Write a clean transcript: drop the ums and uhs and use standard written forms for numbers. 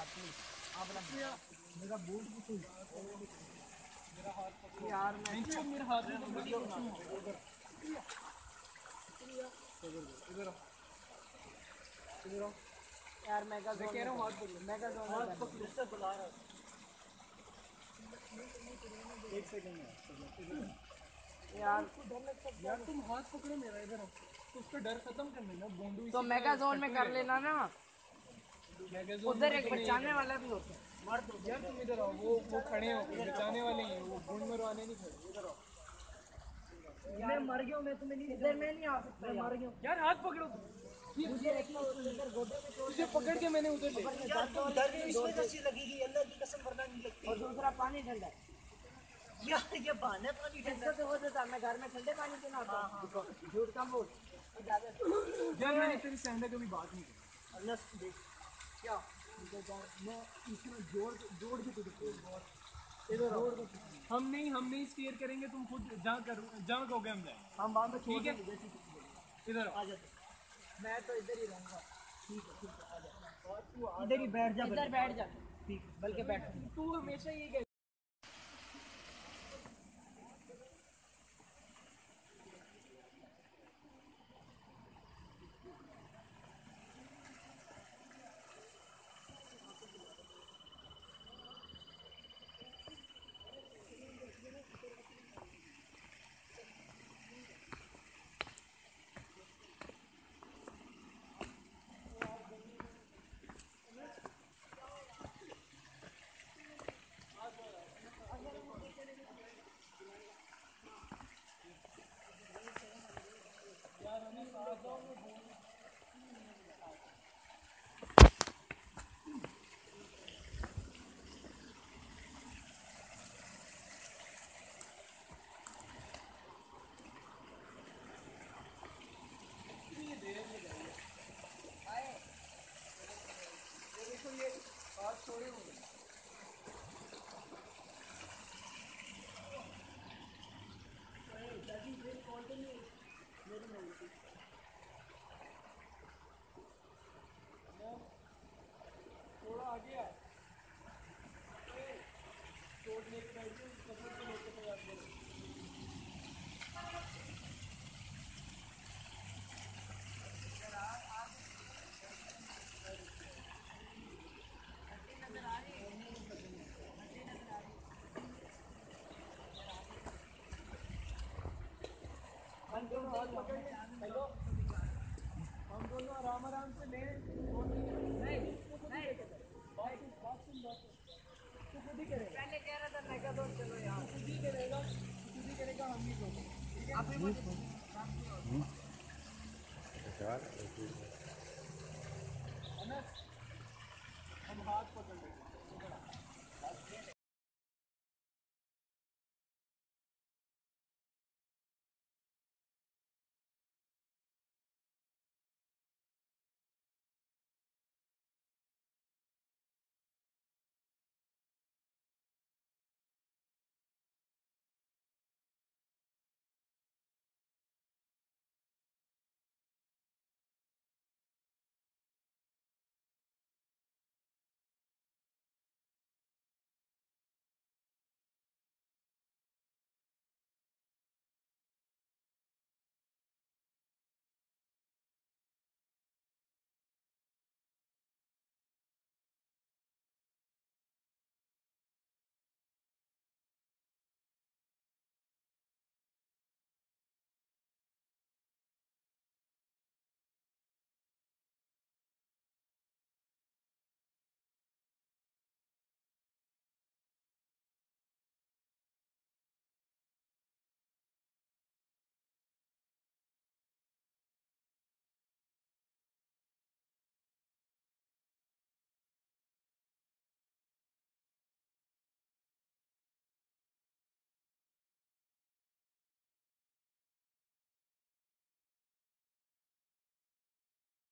मेरा बूट पकड़ो मेरा हाथ पकड़ो यार मैं मेरा हाथ पकड़ो इधर आओ यार मैं का कह रहा हूं हाथ पकड़ो मैं का हाथ पकड़ो से बुला रहा हूं एक सेकंड यार तुम हाथ पकड़ो मेरा इधर आओ उसका डर खत्म करने ना बोंडू तो मेगाजोन में कर लेना ना उधर एक बचाने वाला भी होता है मार दो यार तुम इधर आओ वो खड़े हो बचाने वाले हैं वो गुंड मरवाने नहीं खड़े इधर आओ मैं मर गया हूं मैं तुम्हें नहीं इधर मैं नहीं आ सकता मैं मर गया हूं यार हाथ पकड़ो मुझे रखना इधर गोडे में मुझे पकड़ के मैंने उधर ले डर की इसमें जैसी लगेगी अल्लाह की कसम वरना नहीं लगती और दूसरा पानी ठंडा यार ये बहाना पानी ठंडा तो होता था मैं घर में ठंडे पानी पीना होता झूठ कम बोल यार मैंने तेरे सामने कभी बात नहीं की अल्लाह से देख क्या मैं इसमें जोड़ के तुझे इधर हम नहीं स्टेयर करेंगे तुम खुद जहाँ कहोगे हम जाएंगे हम वहाँ पे ठीक है इधर आ जाते मैं तो इधर ही रहूँगा ठीक है आ जाओ और तू इधर ही बैठ जा ठीक बल्कि बैठ तू हमेशा ये हेलो हम दोनों आराम से ले नहीं तू खुद ही करेगा पहले कह रहा था मैं कदम चलो यार खुद ही करेगा हम नहीं करेंगे अभी